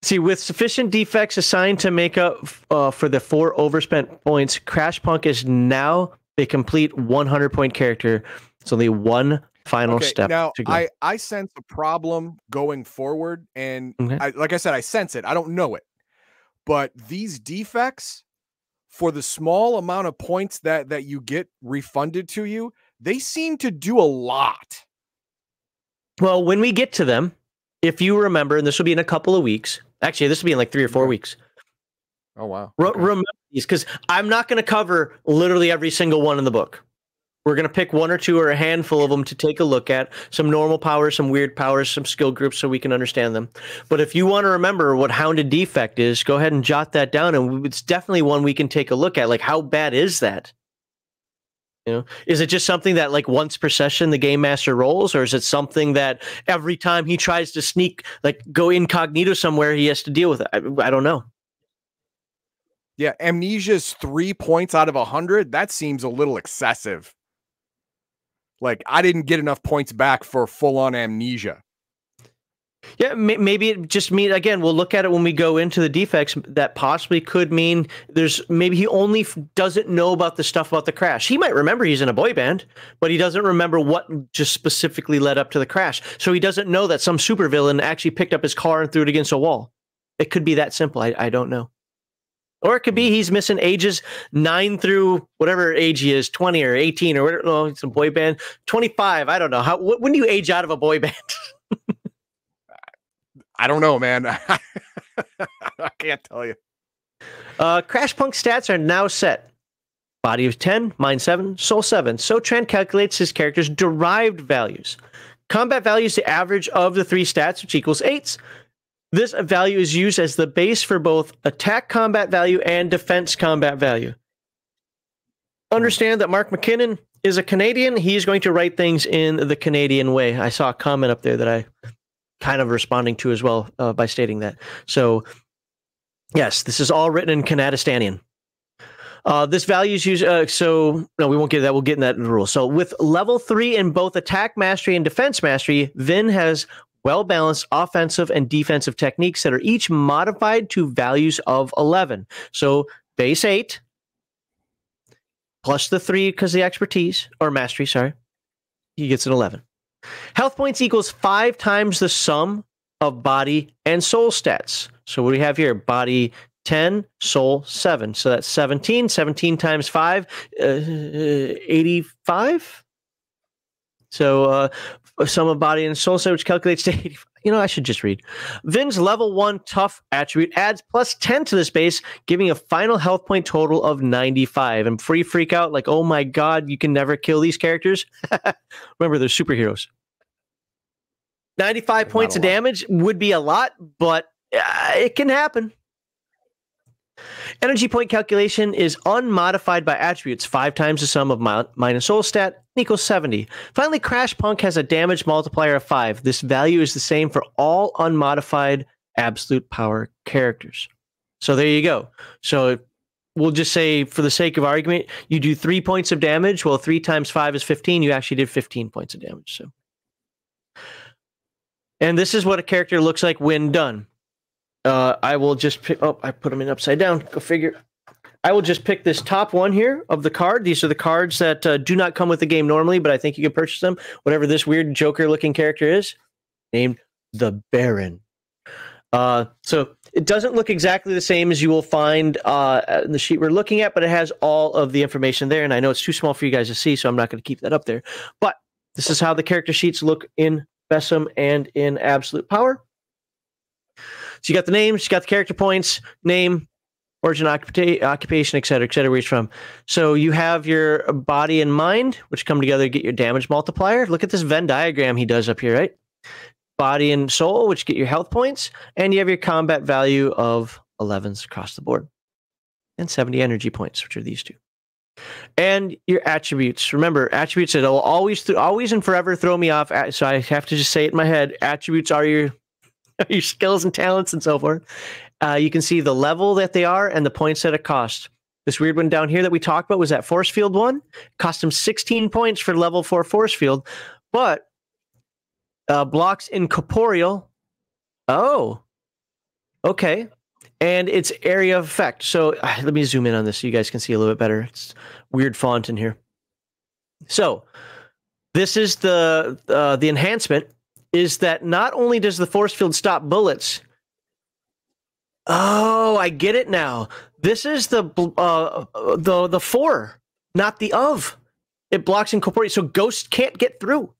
See, with sufficient defects assigned to make up for the 4 overspent points, Crash Punk is now a complete 100-point character. It's only one final step. Now, to go. I sense a problem going forward, and like I said, I sense it. I don't know it. But these defects, for the small amount of points that you get refunded to you, they seem to do a lot. Well, when we get to them, if you remember, and this will be in a couple of weeks. Actually, this will be in like 3 or 4 weeks. Oh, wow. Okay. Remember these, because I'm not going to cover literally every single one in the book. We're going to pick 1 or 2 or a handful of them to take a look at. Some normal powers, some weird powers, some skill groups so we can understand them. But if you want to remember what Hounded Defect is, go ahead and jot that down. And it's definitely one we can take a look at. Like, how bad is that? You know, is it just something that, like, once per session the Game Master rolls? Or is it something that every time he tries to sneak, like, go incognito somewhere, he has to deal with it? I don't know. Yeah, amnesia's 3 points out of 100. That seems a little excessive. Like, I didn't get enough points back for full-on amnesia. Yeah, maybe it just means, again, we'll look at it when we go into the defects. That possibly could mean there's maybe he only doesn't know about the stuff about the crash. He might remember he's in a boy band, but he doesn't remember what just specifically led up to the crash. So he doesn't know that some supervillain actually picked up his car and threw it against a wall. It could be that simple. I don't know. Or it could be he's missing ages 9 through whatever age he is, 20 or 18 or whatever. No, it's a boy band. 25. I don't know. When do you age out of a boy band? I don't know, man. I can't tell you. Crash Punk stats are now set. Body of 10, mind 7, soul 7. So Tran calculates his character's derived values. Combat value is the average of the 3 stats, which equals 8. This value is used as the base for both attack combat value and defense combat value. Understand that Mark McKinnon is a Canadian. He's going to write things in the Canadian way. I saw a comment up there that I kind of responding to as well by stating that. So, yes, this is all written in Canadistanian. This value is used, no, we won't get that. We'll get in that in the rule. So with level 3 in both attack mastery and defense mastery, Vin has well-balanced offensive and defensive techniques that are each modified to values of 11. So base 8 plus the 3 because the expertise or mastery, sorry, he gets an 11. Health points equals 5 times the sum of body and soul stats. So what do we have here? Body 10, soul 7. So that's 17. 17 times 5, 85. So sum of body and soul set, which calculates to 85. You know, I should just read. Vin's level 1 tough attribute adds plus 10 to this base, giving a final health point total of 95. And before you freak out, like, oh my God, you can never kill these characters. Remember, they're superheroes. 95 points of damage would be a lot, but it can happen. Energy point calculation is unmodified by attributes. 5 times the sum of mind and soul stat equals 70. Finally, Crash Punk has a damage multiplier of 5. This value is the same for all unmodified absolute power characters. So there you go. So we'll just say, for the sake of argument, you do 3 points of damage. Well, 3 times 5 is 15. You actually did 15 points of damage. So, and this is what a character looks like when done. I will just pick up. I put them in upside down. Go figure. I will just pick this top one here of the card. These are the cards that do not come with the game normally, but I think you can purchase them. Whatever this weird Joker-looking character is, named the Baron. So it doesn't look exactly the same as you will find in the sheet we're looking at, but it has all of the information there. And I know it's too small for you guys to see, so I'm not going to keep that up there. But this is how the character sheets look in Besom and in Absolute Power. So you got the names, you got the character points, name, origin, occupation, et cetera, where he's from. So you have your body and mind, which come together to get your damage multiplier. Look at this Venn diagram he does up here, right? Body and soul, which get your health points. And you have your combat value of 11s across the board. And 70 energy points, which are these two. And your attributes. Remember, attributes, it'll always and forever throw me off. So I have to just say it in my head. Attributes are your skills and talents and so forth. You can see the level that they are and the points that it costs. This weird one down here that we talked about was that force field one. Cost him 16 points for level 4 force field, but blocks incorporeal. Oh, okay. And it's area of effect. So let me zoom in on this so you guys can see a little bit better. It's weird font in here. So this is the enhancement is that not only does the force field stop bullets. Oh, I get it now. This is the for, not the of. It blocks incorporeal, so ghosts can't get through.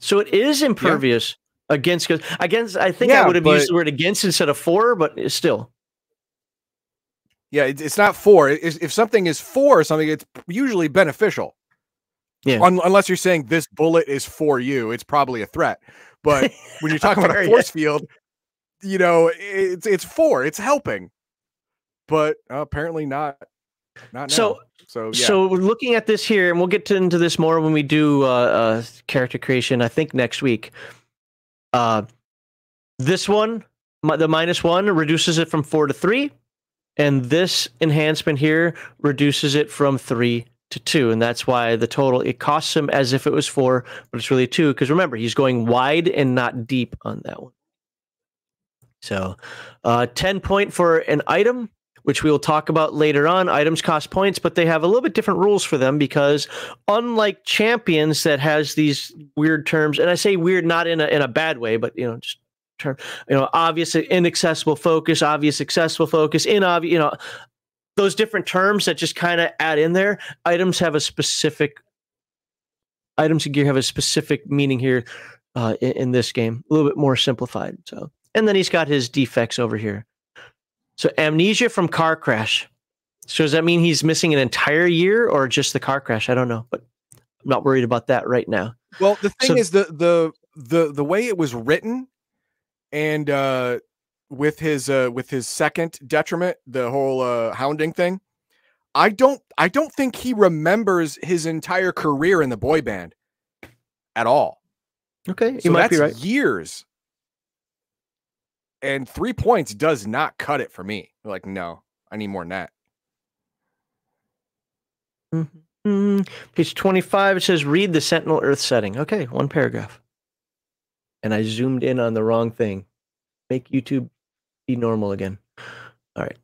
So it is impervious against ghosts. Against, I think I would have used the word against instead of for, but it's still. Yeah, it's not for. If something is for something, it's usually beneficial. Yeah. Unless you're saying this bullet is for you, it's probably a threat. But when you're talking about a force field, you know, it's for, it's helping, but apparently not now. So looking at this here, and we'll get into this more when we do character creation, I think next week. This one, the -1 reduces it from 4 to 3, and this enhancement here reduces it from 3 to 2, and that's why the total, it costs him as if it was 4, but it's really 2, because remember, he's going wide and not deep on that one. So 10 point for an item, which we will talk about later on. Items cost points, but they have a little bit different rules for them because unlike Champions that has these weird terms, and I say weird not in a bad way, but you know, just term, you know, obvious inaccessible focus, obvious accessible focus, inobvious, you know, those different terms that just kind of add in there. Items and gear have a specific meaning here in this game, a little bit more simplified. So. And then he's got his defects over here. So amnesia from car crash. So does that mean he's missing an entire year or just the car crash? I don't know, but I'm not worried about that right now. Well, the thing is the way it was written, and with his second detriment, the whole hounding thing, I don't think he remembers his entire career in the boy band at all. Okay, so you might be right. Years. And 3 points does not cut it for me. You're like, no, I need more than that. Mm-hmm. Page 25, it says, read the Sentinel Earth setting. Okay, one paragraph. And I zoomed in on the wrong thing. Make YouTube be normal again. All right.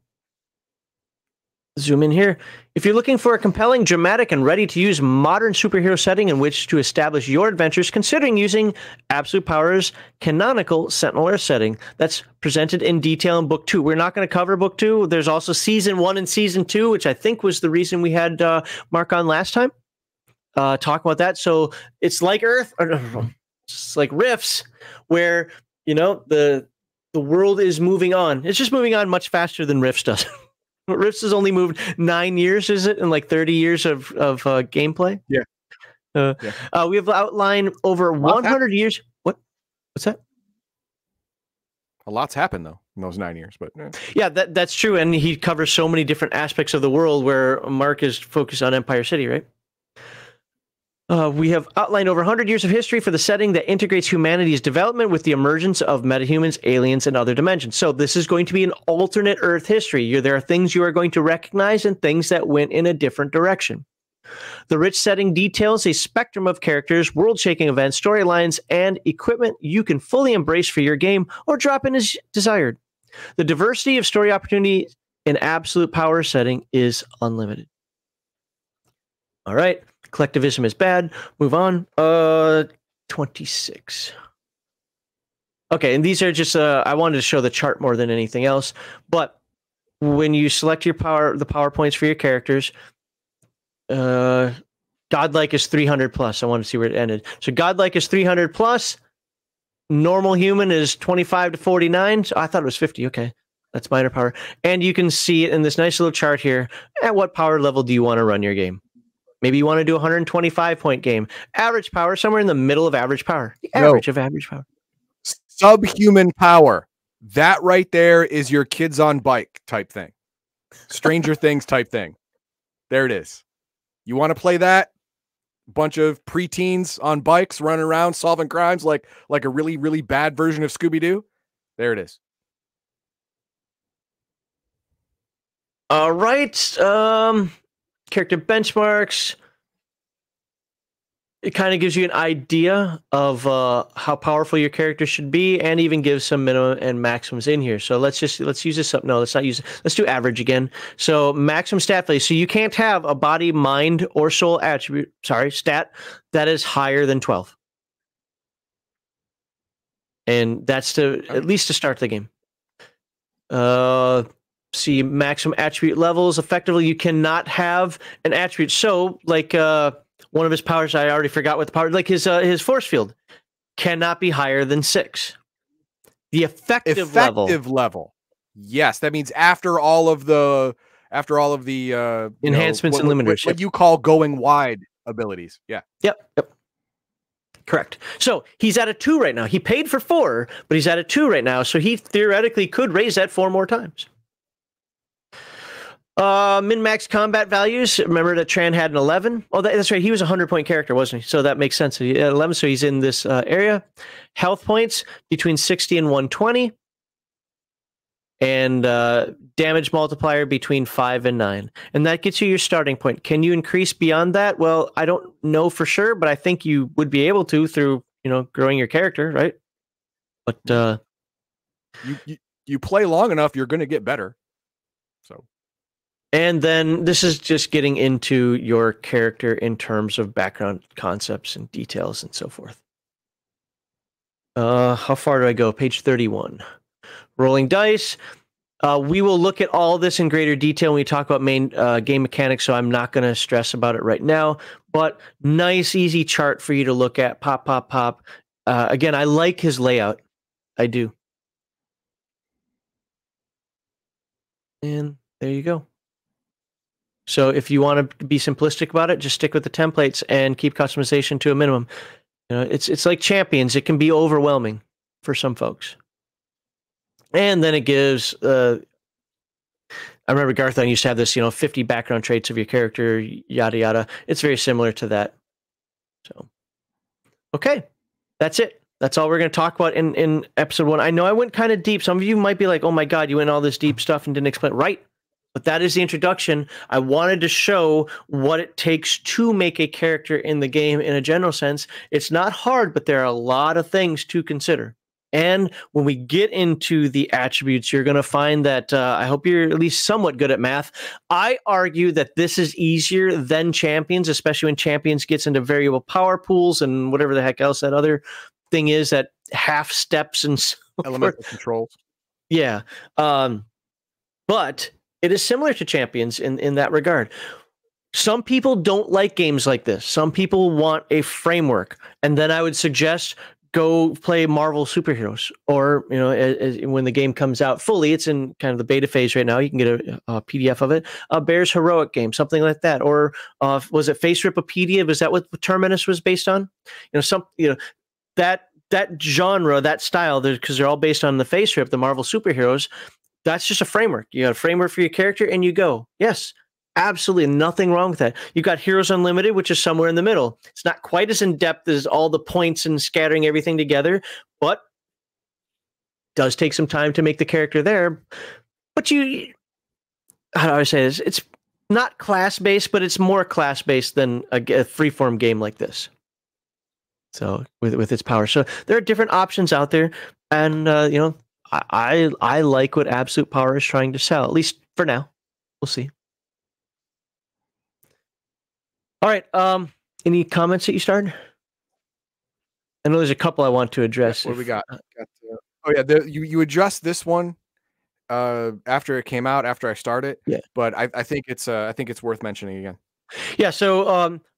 Zoom in here. If you're looking for a compelling, dramatic, and ready-to-use modern superhero setting in which to establish your adventures, considering using Absolute Power's canonical Sentinel Earth setting. That's presented in detail in Book 2. We're not going to cover Book 2. There's also Season 1 and Season 2, which I think was the reason we had Mark on last time. Talk about that. So it's like Earth, or it's like Rifts, where, you know, the world is moving on. It's just moving on much faster than Rifts does. But Rifts has only moved 9 years, is it? In like 30 years of gameplay? Yeah. We have outlined over 100 years. What? What's that? A lot's happened, though, in those 9 years. But yeah, that's true. And he covers so many different aspects of the world where Mark is focused on Empire City, right? We have outlined over 100 years of history for the setting that integrates humanity's development with the emergence of metahumans, aliens, and other dimensions. So this is going to be an alternate Earth history. There are things you are going to recognize and things that went in a different direction. The rich setting details a spectrum of characters, world-shaking events, storylines, and equipment you can fully embrace for your game or drop in as desired. The diversity of story opportunities and absolute power setting is unlimited. All right. Collectivism is bad. Move on. 26. Okay, and these are just, I wanted to show the chart more than anything else, but when you select your power, the power points for your characters, Godlike is 300 plus. I want to see where it ended. So Godlike is 300 plus. Normal human is 25 to 49. So I thought it was 50. Okay, that's minor power. And you can see it in this nice little chart here. At what power level do you want to run your game? Maybe you want to do a 125-point game. Average power, somewhere in the middle of average power. The average of average power. Subhuman power. That right there is your kids on bike type thing. Stranger Things type thing. There it is. You want to play that? Bunch of preteens on bikes running around solving crimes like a really, really bad version of Scooby-Doo? There it is. All right. Character benchmarks. It kind of gives you an idea of how powerful your character should be, and even gives some minimum and maximums in here. So let's use this up. No, let's not use it. Let's do average again. So maximum stat value. So you can't have a body, mind, or soul attribute. Sorry, stat that is higher than 12, and that's to at least to start the game. See maximum attribute levels. Effectively, you cannot have an attribute. So like one of his powers, I already forgot what the power, like his force field cannot be higher than 6. The effective level. Yes. That means after all of the, enhancements and limiters, what you call going wide abilities. Yeah. Yep. Yep. Correct. So he's at a 2 right now. He paid for 4, but he's at a 2 right now. So he theoretically could raise that 4 more times. Min-max combat values. Remember that Tran had an 11. Oh, that's right. He was a 100-point character, wasn't he? So that makes sense. He had 11, so he's in this area. Health points between 60 and 120. And damage multiplier between 5 and 9. And that gets you your starting point. Can you increase beyond that? Well, I don't know for sure, but I think you would be able to through, you know, growing your character, right? But you play long enough, you're going to get better. So... And then this is just getting into your character in terms of background concepts and details and so forth. How far do I go? Page 31. Rolling dice. We will look at all this in greater detail when we talk about main game mechanics, so I'm not going to stress about it right now. But nice, easy chart for you to look at. Pop, pop, pop. Again, I like his layout. I do. And there you go. So if you want to be simplistic about it, just stick with the templates and keep customization to a minimum. You know, it's like Champions. It can be overwhelming for some folks. And then it gives, I remember Garthon used to have this, you know, 50 background traits of your character, yada, yada. It's very similar to that. So, okay, that's it. That's all we're going to talk about in episode 1. I know I went kind of deep. Some of you might be like, oh my God, you went all this deep stuff and didn't explain it right. But that is the introduction. I wanted to show what it takes to make a character in the game in a general sense. It's not hard, but there are a lot of things to consider. And when we get into the attributes, you're going to find that I hope you're at least somewhat good at math. I argue that this is easier than Champions, especially when Champions gets into variable power pools and whatever the heck else that other thing is, that half steps and so elemental controls. Yeah. But... it is similar to Champions in that regard. Some people don't like games like this. Some people want a framework. And then I would suggest go play Marvel Superheroes. Or, you know, when the game comes out fully, it's in kind of the beta phase right now. You can get a PDF of it. A Bear's Heroic game, something like that. Or was it Face Ripopedia? Was that what Terminus was based on? You know, some, you know, that genre, that style, because they're all based on the Face Rip, the Marvel Superheroes. That's just a framework. You got a framework for your character and you go. Yes, absolutely nothing wrong with that. You've got Heroes Unlimited, which is somewhere in the middle. It's not quite as in-depth as all the points and scattering everything together, but does take some time to make the character there. But you, how do I say this? It's not class-based, but it's more class-based than a freeform game like this. So with its power. So there are different options out there, and, you know, I like what Absolute Power is trying to sell, at least for now. We'll see. All right. Any comments that you started? I know there's a couple I want to address. What do we got? Oh yeah, you addressed this one after it came out, after I started. Yeah. But I think it's worth mentioning again. Yeah. So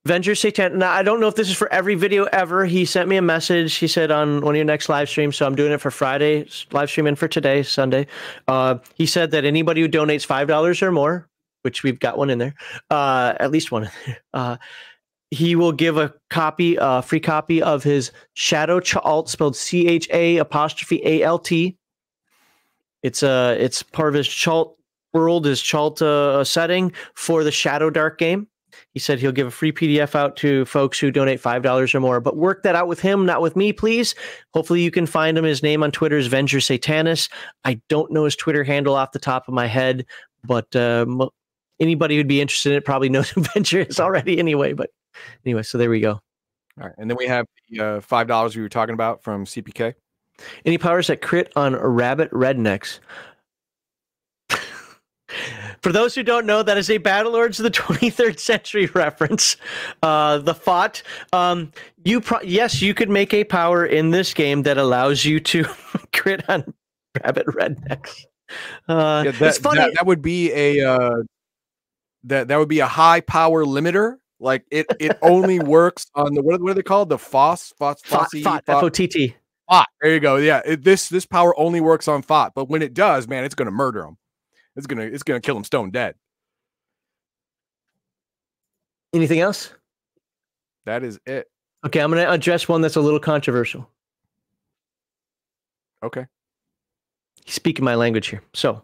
Venger Satanis. Now I don't know if this is for every video ever. He sent me a message. He said on one of your next live streams. So I'm doing it for Friday's live stream and for today, Sunday. He said that anybody who donates $5 or more, which we've got one in there, at least one in there. He will give a copy, a free copy of his Shadow Chalt, spelled CHA'(ALT). It's part of his Chalt world, his Chalt setting for the Shadow Dark game. He said he'll give a free PDF out to folks who donate $5 or more. But work that out with him, not with me, please. Hopefully you can find him. His name on Twitter is Venger Satanis. I don't know his Twitter handle off the top of my head, but anybody who'd be interested in it probably knows who Venger is already anyway, but. Anyway, so there we go. All right, and then we have the $5 we were talking about from CPK. Any powers that crit on rabbit rednecks? For those who don't know, that is a Battlelords of the 23rd Century reference. The fought. Yes, you could make a power in this game that allows you to crit on rabbit rednecks. Yeah, it's funny. That would be a that would be a high power limiter. Like it only works on the what are they called? The FOTT. FOTT. There you go. Yeah, this power only works on FOTT, but when it does, man, it's gonna murder him. It's gonna kill him stone dead. Anything else? That is it. Okay, I'm gonna address one that's a little controversial. Okay. He's speaking my language here. So,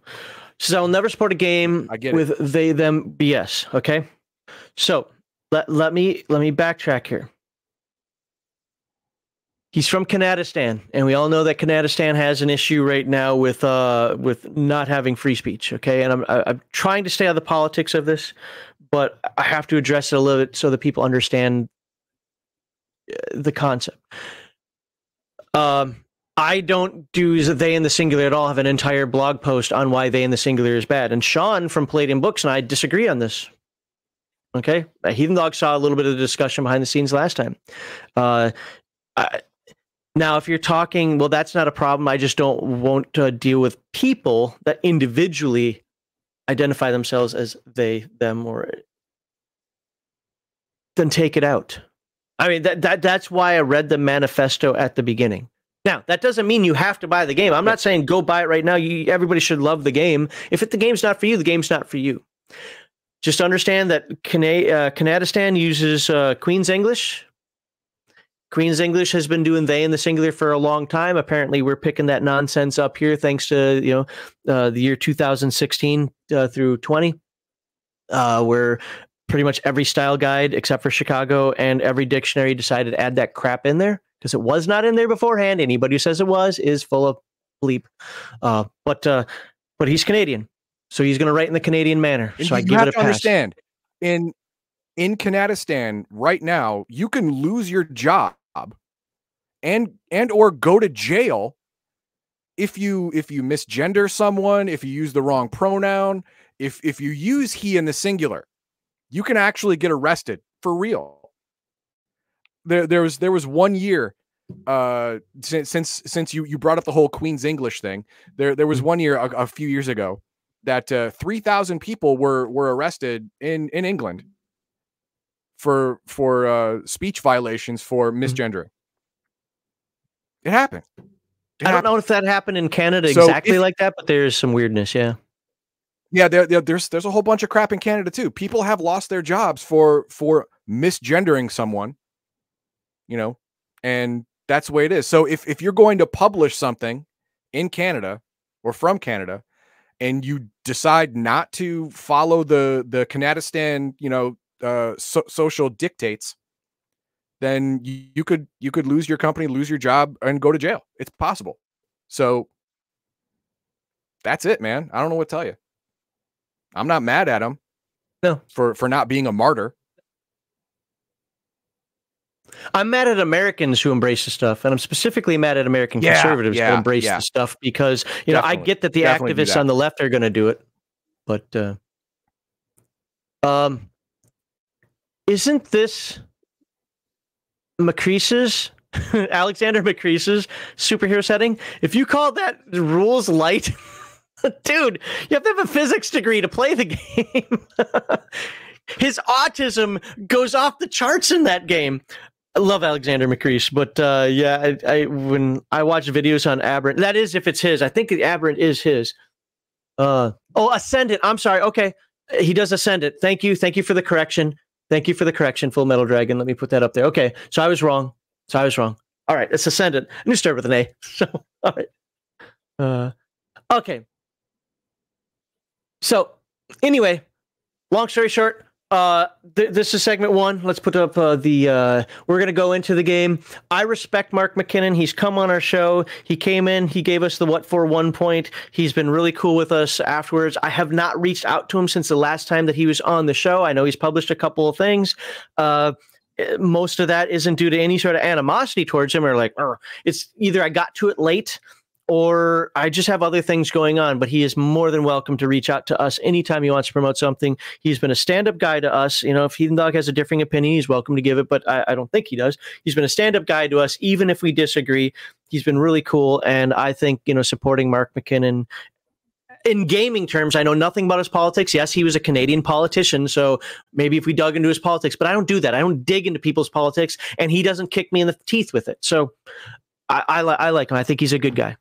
says I will never support a game with they them BS. Okay, so. Let me backtrack here. He's from Kanadistan, and we all know that Kanadistan has an issue right now with not having free speech. Okay, and I'm trying to stay out of the politics of this, but I have to address it a little bit so that people understand the concept. I don't do they in the singular at all. I have an entire blog post on why they in the singular is bad. And Sean from Palladium Books and I disagree on this. Okay, Heathen Dog saw a little bit of the discussion behind the scenes last time. Now, if you're talking, well, that's not a problem. I just won't deal with people that individually identify themselves as they, them, or then take it out. I mean, that's why I read the manifesto at the beginning. Now, that doesn't mean you have to buy the game. I'm not saying go buy it right now. Everybody should love the game. If the game's not for you, the game's not for you. Just understand that Kanadistan uses Queen's English. Queen's English has been doing they in the singular for a long time. Apparently, we're picking that nonsense up here thanks to the year 2016 through 20, where pretty much every style guide except for Chicago and every dictionary decided to add that crap in there because it was not in there beforehand. Anybody who says it was is full of bleep. But he's Canadian. So he's going to write in the Canadian manner. So I give it a pass. You have to understand, in Kanadistan right now, you can lose your job and or go to jail if you misgender someone, if you use the wrong pronoun, if you use he in the singular, you can actually get arrested for real. There was 1 year. Since you brought up the whole Queen's English thing, there was 1 year a few years ago. That 3,000 people were arrested in England for speech violations for misgendering. It happened. I don't know if that happened in Canada so exactly like that, but there's some weirdness. Yeah, yeah. There's a whole bunch of crap in Canada too. People have lost their jobs for misgendering someone. You know, and that's the way it is. So if you're going to publish something in Canada or from Canada, and you decide not to follow the Kanadistan, social dictates, then you could lose your company, lose your job, and go to jail. It's possible. So that's it, man. I don't know what to tell you. I'm not mad at him. No, for not being a martyr. I'm mad at Americans who embrace the stuff, and I'm specifically mad at American conservatives who embrace the stuff because, I get that the activists on the left are going to do it, But isn't this McCrease's Alexander McCrease's superhero setting? If you call that rules light, dude, you have to have a physics degree to play the game. His autism goes off the charts in that game. I love Alexander McCrease, but yeah, I when I watch videos on Aberrant, that is if it's his. I think the Aberrant is his. Oh, Ascendant. I'm sorry. Okay, he does Ascendant. Thank you. Thank you for the correction. Thank you for the correction, Full Metal Dragon. Let me put that up there. Okay, so I was wrong. So I was wrong. All right, it's Ascendant. I'm going to start with an A. So, all right. Okay. So, anyway, long story short, this is segment one. Let's put up we're going to go into the game. I respect Mark McKinnon. He's come on our show. He came in. He gave us the what for 1 point. He's been really cool with us afterwards. I have not reached out to him since the last time that he was on the show. I know he's published a couple of things. Most of that isn't due to any sort of animosity towards him or like, it's either I got to it late or I just have other things going on, but he is more than welcome to reach out to us anytime he wants to promote something. He's been a stand-up guy to us. You know, if Heathen Dog has a differing opinion, he's welcome to give it, but I don't think he does. He's been a stand-up guy to us, even if we disagree. He's been really cool. And I think, you know, supporting Mark McKinnon in gaming terms, I know nothing about his politics. Yes, he was a Canadian politician, so maybe if we dug into his politics, but I don't do that. I don't dig into people's politics, and he doesn't kick me in the teeth with it. So I like him. I think he's a good guy.